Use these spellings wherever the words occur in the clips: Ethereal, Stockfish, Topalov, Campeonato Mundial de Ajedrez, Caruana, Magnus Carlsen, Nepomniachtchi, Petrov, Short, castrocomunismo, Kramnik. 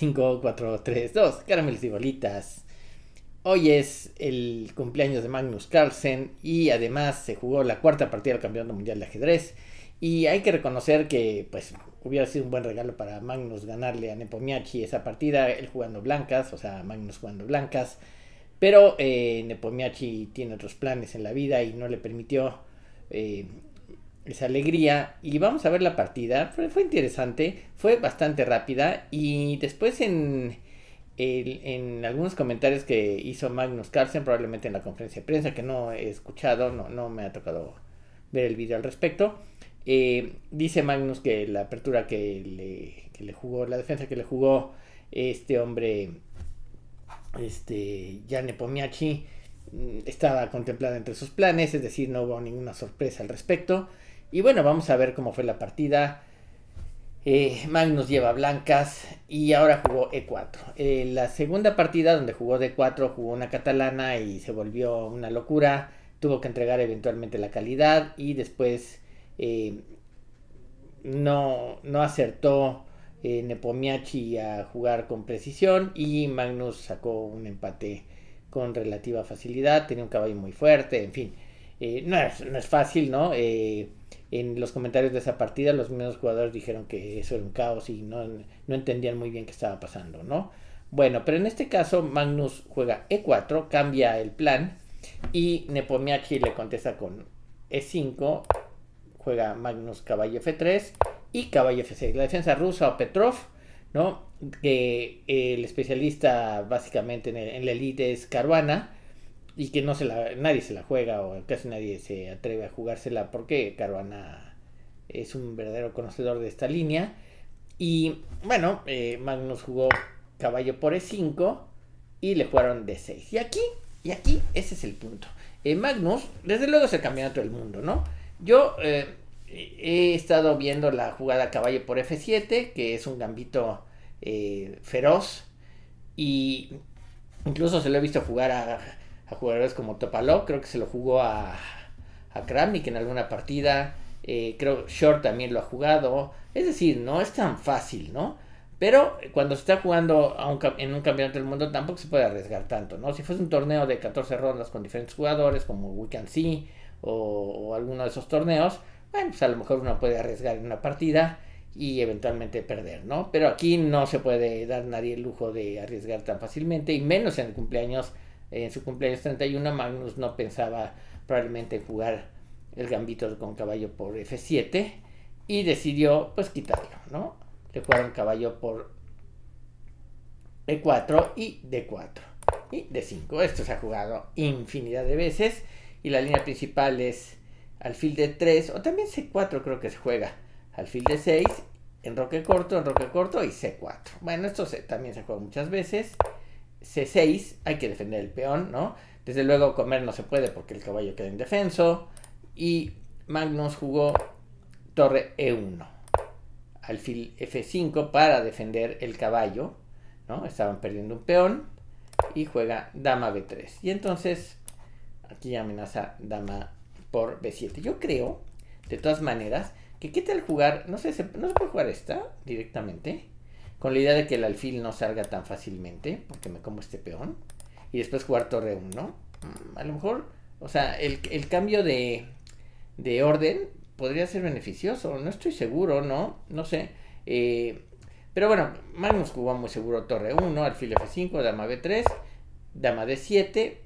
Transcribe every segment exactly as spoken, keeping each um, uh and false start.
cinco, cuatro, tres, dos, caramelos y bolitas. Hoy es el cumpleaños de Magnus Carlsen y además se jugó la cuarta partida del Campeonato Mundial de Ajedrez. Y hay que reconocer que pues hubiera sido un buen regalo para Magnus ganarle a Nepomniachtchi esa partida, él jugando blancas, o sea, Magnus jugando blancas. Pero eh, Nepomniachtchi tiene otros planes en la vida y no le permitió eh, esa alegría. Y vamos a ver la partida, fue, fue interesante, fue bastante rápida. Y después en, el, en algunos comentarios que hizo Magnus Carlsen, probablemente en la conferencia de prensa, que no he escuchado, no, no me ha tocado ver el video al respecto. Eh, dice Magnus que la apertura que le, que le jugó, la defensa que le jugó este hombre, este ya Nepomniachtchi, estaba contemplada entre sus planes, es decir, no hubo ninguna sorpresa al respecto. Y bueno, vamos a ver cómo fue la partida. eh, Magnus lleva blancas y ahora jugó e cuatro. Eh, la segunda partida donde jugó d cuatro, jugó una catalana y se volvió una locura, tuvo que entregar eventualmente la calidad y después Eh, no, no acertó eh, Nepomniachtchi a jugar con precisión y Magnus sacó un empate con relativa facilidad, tenía un caballo muy fuerte, en fin, eh, no, es, no es fácil, ¿no? Eh, en los comentarios de esa partida los mismos jugadores dijeron que eso era un caos y no, no entendían muy bien qué estaba pasando, ¿no? Bueno, pero en este caso Magnus juega e cuatro, cambia el plan y Nepomniachtchi le contesta con e cinco, juega Magnus caballo f tres y caballo f seis. La defensa rusa o Petrov, ¿no? Que eh, el especialista básicamente en, el, en la elite es Caruana y que no se la, nadie se la juega o casi nadie se atreve a jugársela porque Caruana es un verdadero conocedor de esta línea. Y bueno, eh, Magnus jugó caballo por e cinco y le jugaron d seis. Y aquí, y aquí ese es el punto. Eh, Magnus, desde luego es el campeonato del mundo, ¿no? Yo eh, he estado viendo la jugada caballo por f siete, que es un gambito eh, feroz, y incluso se lo he visto jugar a, a jugadores como Topalov, creo que se lo jugó a, a Kramnik en alguna partida, eh, creo Short también lo ha jugado, es decir, no es tan fácil, ¿no? Pero cuando se está jugando a un, en un campeonato del mundo tampoco se puede arriesgar tanto, ¿no? Si fuese un torneo de catorce rondas con diferentes jugadores, como We Can See, O, o alguno de esos torneos, bueno, pues a lo mejor uno puede arriesgar en una partida y eventualmente perder, ¿no? Pero aquí no se puede dar nadie el lujo de arriesgar tan fácilmente, y menos en el cumpleaños, en su cumpleaños treinta y uno, Magnus no pensaba probablemente jugar el gambito con caballo por f siete y decidió pues quitarlo, ¿no? Le jugaron caballo por e cuatro y d cuatro y d cinco. Esto se ha jugado infinidad de veces. Y la línea principal es alfil d tres, o también c cuatro creo que se juega. Alfil d seis, enroque corto, enroque corto y c cuatro. Bueno, esto se, también se juega muchas veces. c seis, hay que defender el peón, ¿no? Desde luego comer no se puede porque el caballo queda indefenso. Y Magnus jugó torre e uno. Alfil f cinco para defender el caballo, ¿no? Estaban perdiendo un peón. Y juega dama b tres. Y entonces aquí amenaza dama por b siete. Yo creo, de todas maneras, que qué tal jugar, no sé, se, no se puede jugar esta directamente, con la idea de que el alfil no salga tan fácilmente, porque me como este peón, y después jugar torre uno. A lo mejor, o sea, el, el cambio de, de orden podría ser beneficioso, no estoy seguro, no, no sé. Eh, pero bueno, Magnus jugó muy seguro torre uno, alfil f cinco, dama b tres, dama d siete,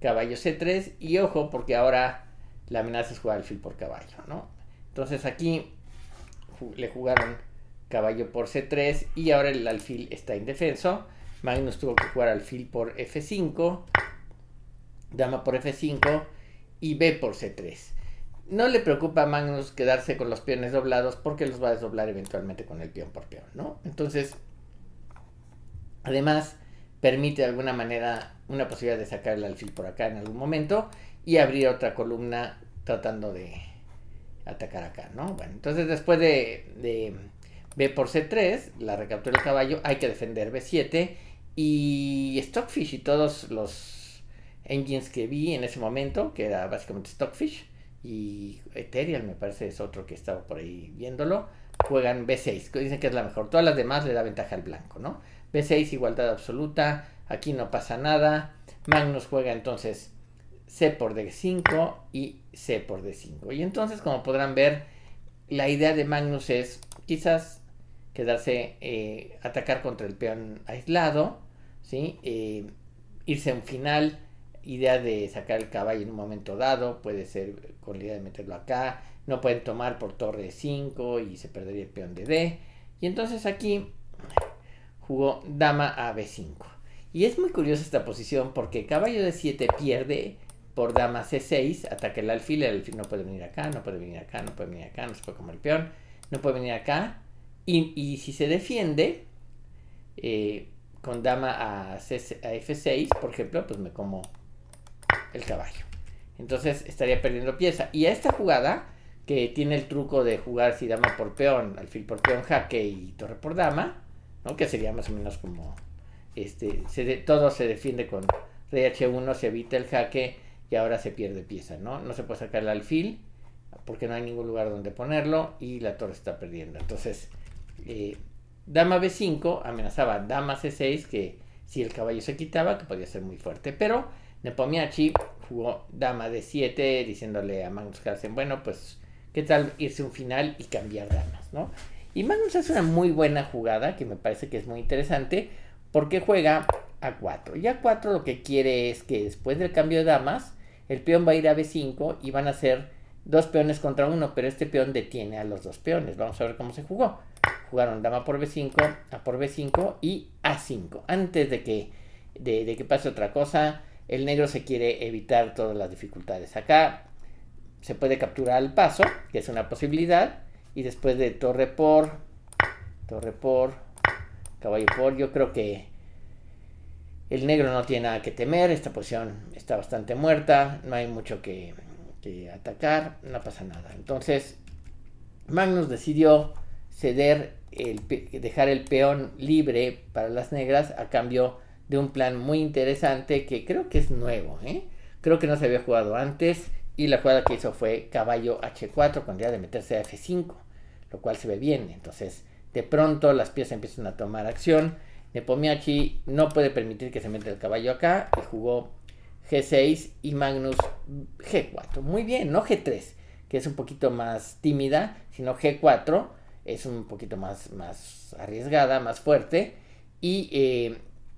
caballo c tres, y ojo porque ahora la amenaza es jugar alfil por caballo, ¿no? Entonces aquí le jugaron caballo por c tres y ahora el alfil está indefenso. Magnus tuvo que jugar alfil por f cinco, dama por f cinco y b por c tres. No le preocupa a Magnus quedarse con los peones doblados porque los va a desdoblar eventualmente con el peón por peón, ¿no? Entonces, además, permite de alguna manera una posibilidad de sacar el alfil por acá en algún momento y abrir otra columna tratando de atacar acá, ¿no? Bueno, entonces después de, de b por c tres, la recaptura del caballo, hay que defender b siete, y Stockfish y todos los engines que vi en ese momento, que era básicamente Stockfish y Ethereal, me parece es otro que estaba por ahí viéndolo, juegan B seis, dicen que es la mejor, todas las demás le da ventaja al blanco, ¿no? B seis, igualdad absoluta, aquí no pasa nada. Magnus juega entonces C por D cinco y C por D cinco. Y entonces, como podrán ver, la idea de Magnus es quizás quedarse, eh, atacar contra el peón aislado, ¿sí? Eh, irse a un final, idea de sacar el caballo en un momento dado, puede ser con la idea de meterlo acá, no pueden tomar por torre cinco y se perdería el peón de D. Y entonces aquí jugó dama a B cinco. Y es muy curiosa esta posición porque caballo de siete pierde por dama C seis, ataca el alfil, el alfil no puede venir acá, no puede venir acá, no puede venir acá, no se puede comer el peón, no puede venir acá. Y, y si se defiende eh, con dama a, C, a F seis, por ejemplo, pues me como el caballo. Entonces estaría perdiendo pieza. Y a esta jugada, que tiene el truco de jugar si dama por peón, alfil por peón, jaque y torre por dama, ¿no? Que sería más o menos como... Este, se de, todo se defiende con rey H uno, se evita el jaque y ahora se pierde pieza, ¿no? No se puede sacar el alfil porque no hay ningún lugar donde ponerlo y la torre está perdiendo. Entonces, eh, dama B cinco amenazaba dama C seis, que si el caballo se quitaba, que podía ser muy fuerte. Pero Nepomniachtchi jugó dama D siete diciéndole a Magnus Carlsen, bueno, pues, ¿qué tal irse un final y cambiar damas, no? Y Magnus hace una muy buena jugada que me parece que es muy interesante, porque juega A cuatro. Y A cuatro lo que quiere es que después del cambio de damas, el peón va a ir a B cinco y van a ser dos peones contra uno, pero este peón detiene a los dos peones. Vamos a ver cómo se jugó. Jugaron dama por B cinco, A por B cinco y A cinco. Antes de que, de, de que pase otra cosa, el negro se quiere evitar todas las dificultades. Acá se puede capturar al paso, que es una posibilidad, y después de torre por, torre por... caballo por, yo creo que el negro no tiene nada que temer, esta posición está bastante muerta, no hay mucho que, que atacar, no pasa nada. Entonces Magnus decidió ceder, el, dejar el peón libre para las negras a cambio de un plan muy interesante que creo que es nuevo, ¿eh? Creo que no se había jugado antes y la jugada que hizo fue caballo H cuatro con idea de meterse a F cinco, lo cual se ve bien. Entonces de pronto las piezas empiezan a tomar acción. Nepomniachtchi no puede permitir que se meta el caballo acá. Y jugó G seis y Magnus G cuatro. Muy bien, no G tres, que es un poquito más tímida, sino G cuatro es un poquito más, más arriesgada, más fuerte. Y eh,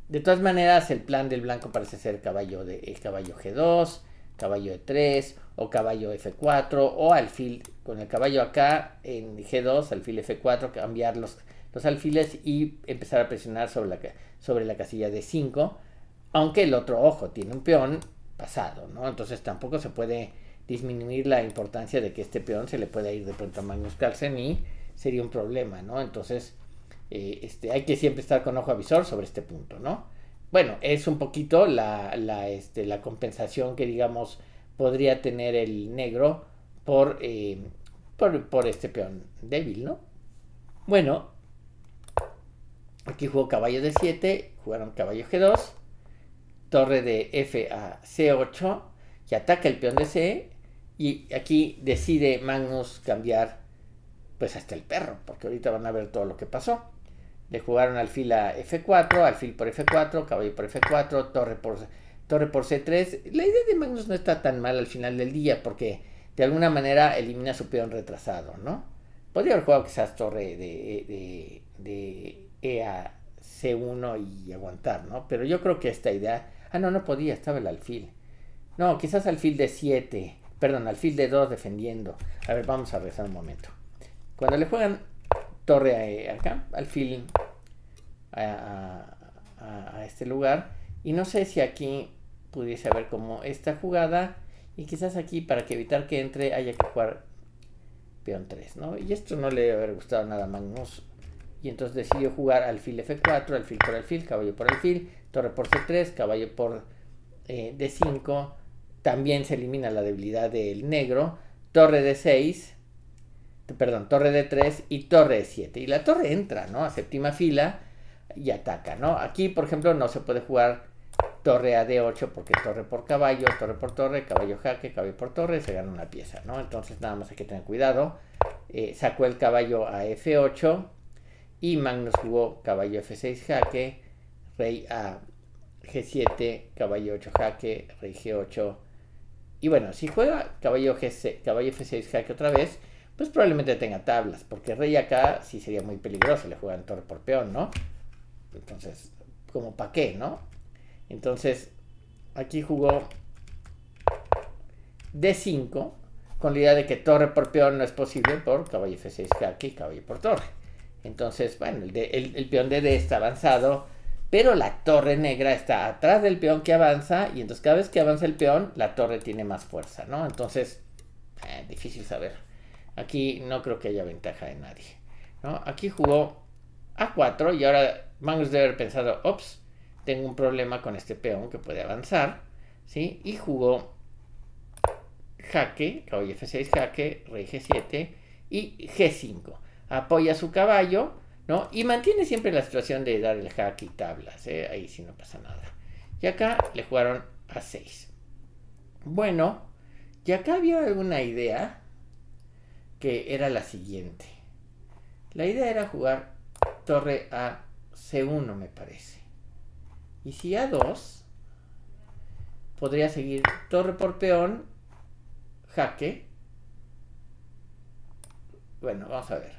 de todas maneras el plan del blanco parece ser caballo, de, eh, caballo G dos, caballo E tres o caballo F cuatro o alfil con el caballo acá en G dos, alfil F cuatro, cambiar los, los alfiles y empezar a presionar sobre la, sobre la casilla D cinco, aunque el otro ojo tiene un peón pasado, ¿no? Entonces tampoco se puede disminuir la importancia de que este peón se le pueda ir de pronto a Magnus Carlsen y sería un problema, ¿no? Entonces eh, este, hay que siempre estar con ojo avisor sobre este punto, ¿no? Bueno, es un poquito la, la, este, la compensación que, digamos, podría tener el negro por, eh, por, por este peón débil, ¿no? Bueno, aquí jugó caballo D siete, jugaron caballo G dos, torre de F a C ocho, y ataca el peón de C, y aquí decide Magnus cambiar, pues, hasta el perro, porque ahorita van a ver todo lo que pasó. Le jugaron alfil a F cuatro, alfil por F cuatro, caballo por F cuatro, torre por, torre por C tres. La idea de Magnus no está tan mal al final del día porque de alguna manera elimina su peón retrasado, ¿no? Podría haber jugado quizás torre de, de, de E a C uno y aguantar, ¿no? Pero yo creo que esta idea... Ah, no, no podía, estaba el alfil. No, quizás alfil de siete, perdón, alfil de dos defendiendo. A ver, vamos a regresar un momento. Cuando le juegan... torre a, acá, alfil a, a, a este lugar, y no sé si aquí pudiese haber como esta jugada, y quizás aquí para que evitar que entre haya que jugar peón tres, ¿no? Y esto no le debe haber gustado nada a Magnus, y entonces decidió jugar alfil F cuatro, alfil por alfil, caballo por alfil, torre por C tres, caballo por eh, D cinco, también se elimina la debilidad del negro, torre D seis, perdón, torre D tres y torre D siete. Y la torre entra, ¿no? A séptima fila y ataca, ¿no? Aquí, por ejemplo, no se puede jugar torre a D ocho porque torre por caballo, torre por torre, caballo jaque, caballo por torre, se gana una pieza, ¿no? Entonces nada más hay que tener cuidado. eh, sacó el caballo a efe ocho y Magnus jugó caballo efe seis jaque, rey a ge siete, caballo ocho jaque, rey ge ocho. Y bueno, si juega caballo, G seis, caballo efe seis jaque otra vez, pues probablemente tenga tablas, porque rey acá sí sería muy peligroso, le juegan torre por peón, ¿no? Entonces, como pa' qué, ¿no? Entonces, aquí jugó de cinco, con la idea de que torre por peón no es posible por caballo efe seis jaque y caballo por torre. Entonces, bueno, el, de, el, el peón de D está avanzado, pero la torre negra está atrás del peón que avanza, y entonces cada vez que avanza el peón, la torre tiene más fuerza, ¿no? Entonces, eh, difícil saber. Aquí no creo que haya ventaja de nadie, ¿no? Aquí jugó a cuatro, y ahora Magnus debe haber pensado, ops, tengo un problema con este peón que puede avanzar, ¿sí? Y jugó jaque, caballo efe seis jaque, rey ge siete y ge cinco. Apoya su caballo, ¿no? Y mantiene siempre la situación de dar el jaque y tablas, ¿eh? Ahí sí no pasa nada. Y acá le jugaron a seis. Bueno, y acá había alguna idea que era la siguiente. La idea era jugar torre a ce uno, me parece. Y si a dos, podría seguir torre por peón, jaque. Bueno, vamos a ver.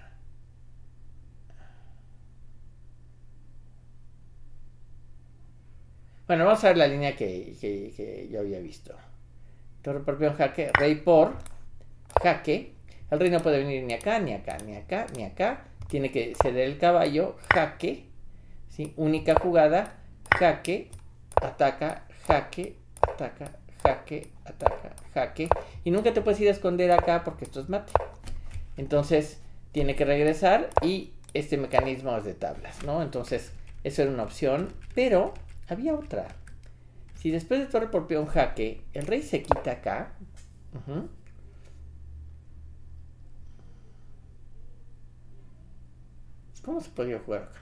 Bueno, vamos a ver la línea que, que, que yo había visto. Torre por peón, jaque, rey por, jaque. El rey no puede venir ni acá, ni acá, ni acá, ni acá. Tiene que ceder el caballo, jaque, ¿sí? Única jugada, jaque, ataca, jaque, ataca, jaque, ataca, jaque. Y nunca te puedes ir a esconder acá porque esto es mate. Entonces, tiene que regresar y este mecanismo es de tablas, ¿no? Entonces, eso era una opción, pero había otra. Si después de torre por peón jaque, el rey se quita acá, uh-huh, ¿cómo se podría jugar acá?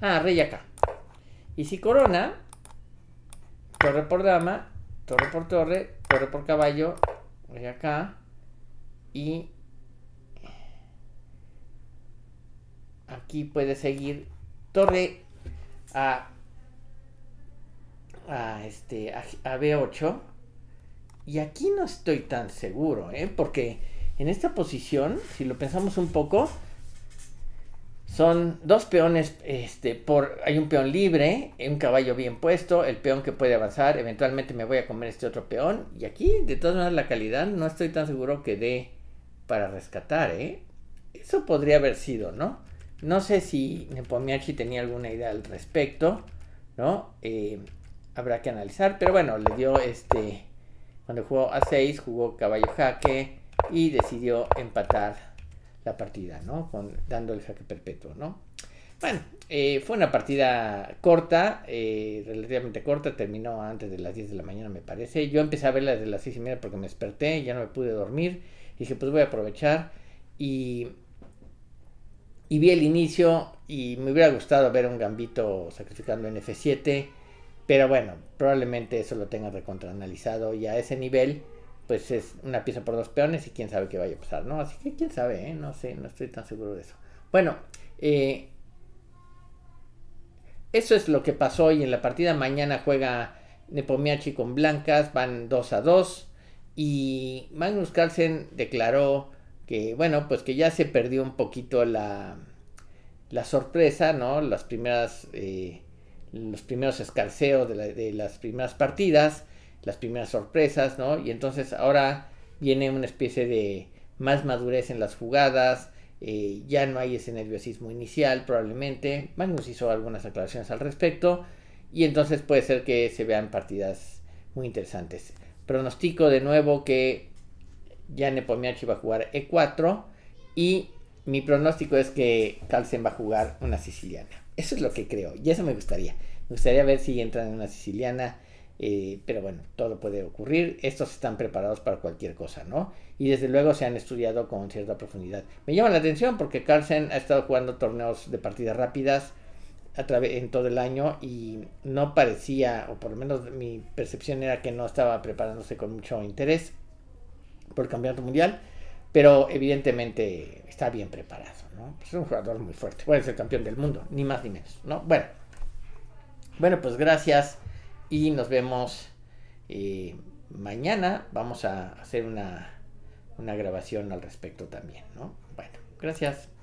Ah, rey acá. Y si corona, torre por dama, torre por torre, torre por caballo, rey acá, y aquí puede seguir torre a, a, este, a, a be ocho. Y aquí no estoy tan seguro, ¿eh? Porque en esta posición, si lo pensamos un poco, son dos peones, este, por, hay un peón libre, un caballo bien puesto, el peón que puede avanzar, eventualmente me voy a comer este otro peón, y aquí, de todas maneras, la calidad no estoy tan seguro que dé para rescatar, ¿eh? Eso podría haber sido, ¿no? No sé si Nepomniachtchi tenía alguna idea al respecto, ¿no? Eh, habrá que analizar, pero bueno, le dio este... Cuando jugó a seis, jugó caballo jaque y decidió empatar la partida, ¿no? Con, dando el jaque perpetuo, ¿no? Bueno, eh, fue una partida corta, eh, relativamente corta, terminó antes de las diez de la mañana, me parece. Yo empecé a verla desde las seis y media porque me desperté, ya no me pude dormir. Dije, pues voy a aprovechar y, y vi el inicio y me hubiera gustado ver un gambito sacrificando en efe siete. Pero bueno, probablemente eso lo tenga recontraanalizado y a ese nivel, pues es una pieza por dos peones y quién sabe qué vaya a pasar, ¿no? Así que quién sabe, ¿eh? No sé, no estoy tan seguro de eso. Bueno, eh, eso es lo que pasó hoy en la partida. Mañana juega Nepomniachtchi con blancas, van dos a dos y Magnus Carlsen declaró que, bueno, pues que ya se perdió un poquito la, la sorpresa, ¿no? Las primeras... Eh, los primeros escarceos de, la, de las primeras partidas, las primeras sorpresas, ¿no? Y entonces ahora viene una especie de más madurez en las jugadas, eh, ya no hay ese nerviosismo inicial probablemente. Magnus hizo algunas aclaraciones al respecto y entonces puede ser que se vean partidas muy interesantes. Pronostico de nuevo que ya Nepomniachtchi va a jugar e cuatro y mi pronóstico es que Carlsen va a jugar una siciliana. Eso es lo que creo, y eso me gustaría. Me gustaría ver si entran en una siciliana, eh, pero bueno, todo puede ocurrir. Estos están preparados para cualquier cosa, ¿no? Y desde luego se han estudiado con cierta profundidad. Me llama la atención porque Carlsen ha estado jugando torneos de partidas rápidas, a través en todo el año y no parecía, o por lo menos mi percepción era que no estaba preparándose con mucho interés por el campeonato mundial, pero evidentemente está bien preparado, ¿no? Es un jugador muy fuerte, puede ser campeón del mundo, ni más ni menos, ¿no? Bueno, bueno, pues gracias y nos vemos eh, mañana. Vamos a hacer una, una grabación al respecto también, ¿no? Bueno, gracias.